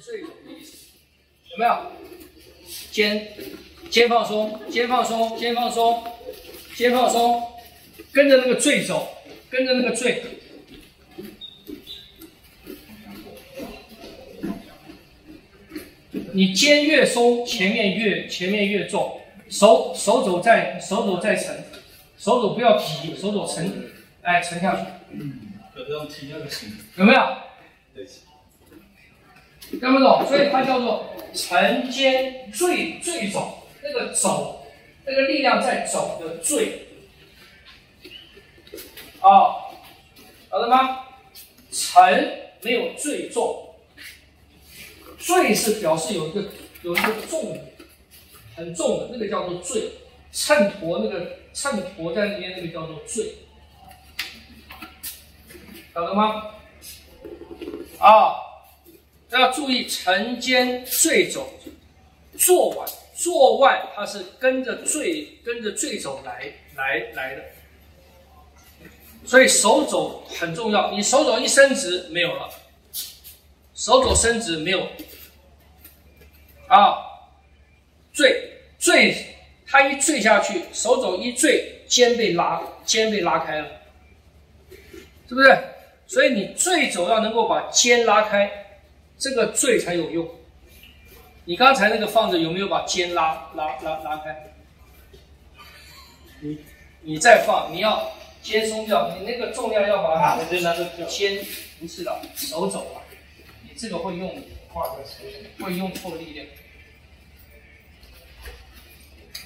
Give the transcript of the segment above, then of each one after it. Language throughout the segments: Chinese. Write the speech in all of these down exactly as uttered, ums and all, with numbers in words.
最有意思，有没有？肩肩放松，肩放松，肩放松，肩放松，跟着那个坠走，跟着那个坠。 你肩越松，前面越前面越重，手手肘在手肘在沉，手肘不要提，手肘沉，哎，沉下去。有这种提那个沉，有没有？对。看不懂，所以它叫做沉肩坠坠肘，那个肘，那个力量在肘的坠。哦，晓得吗？沉没有坠重。 坠是表示有一个有一个重的，很重的那个叫做坠，秤砣那个秤砣在里面那个叫做坠，晓得吗？啊，要注意沉肩坠肘，坐腕坐腕它是跟着坠跟着坠肘来来来的，所以手肘很重要，你手肘一伸直没有了。 手肘伸直没有啊，坠坠，它一坠下去，手肘一坠，肩被拉，肩被拉开了，是不是？所以你坠肘要能够把肩拉开，这个坠才有用。你刚才那个放着有没有把肩拉拉拉拉开？你你再放，你要肩松掉，你那个重量要把它肩不是的，手肘啊。 这个会用会用错力量。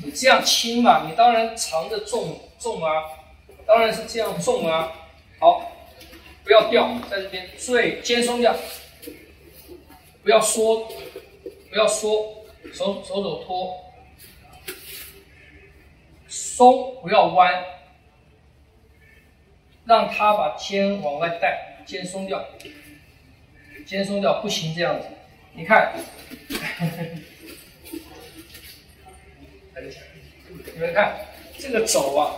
你这样轻嘛，你当然藏着重重啊，当然是这样重啊。好，不要掉，在这边，对，肩松掉，不要缩，不要缩，手手肘托，松，不要弯，让它把肩往外带，肩松掉。 肩松掉不行，这样子，你看，你们看这个肘啊，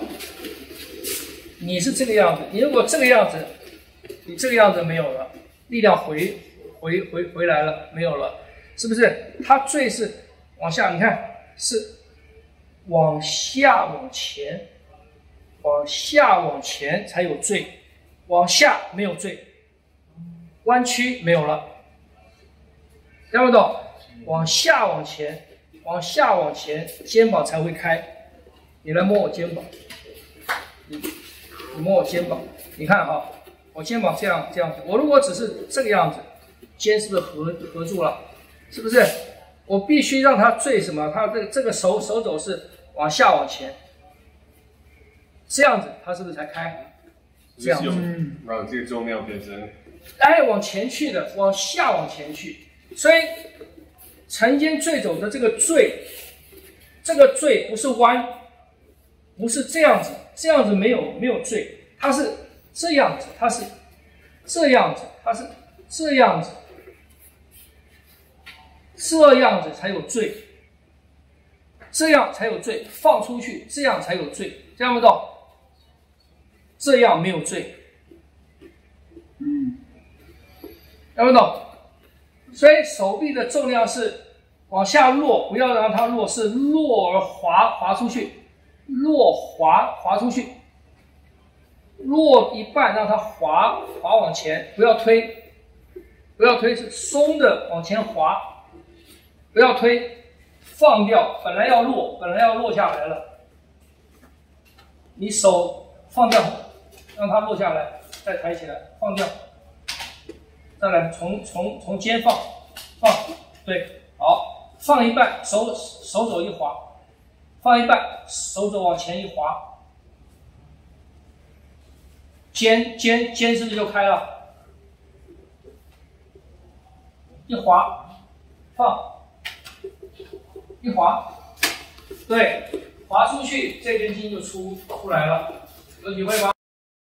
你是这个样子，你如果这个样子，你这个样子没有了，力量回回回回来了，没有了，是不是？它坠是往下，你看是往下往前，往下往前才有坠，往下没有坠。 弯曲没有了，看不懂？往下往前，往下往前，肩膀才会开。你来摸我肩膀，你你摸我肩膀，你看哈，我肩膀这样这样子，我如果只是这个样子，肩是不是合合住了？是不是？我必须让它坠什么？它这个这个手手肘是往下往前，这样子它是不是才开？这样子，让这个重量变成。 哎，往前去的，往下往前去，所以沉肩坠肘的这个坠，这个坠不是弯，不是这样子，这样子没有没有坠，它是这样子，它是这样子，它是这样子，这样子才有坠，这样才有坠，放出去这样才有坠，这样不懂？这样没有坠。 懂不懂？所以手臂的重量是往下落，不要让它落，是落而滑滑出去，落滑滑出去，落一半让它滑滑往前，不要推，不要推，是松的往前滑，不要推，放掉，本来要落，本来要落下来了，你手放掉，让它落下来，再抬起来，放掉。 再来，从从从肩放放，对，好，放一半，手手肘一滑，放一半，手肘往前一滑，肩肩肩是不是就开了？一滑，放，一滑，对，滑出去，这根筋就出出来了，有体会吗？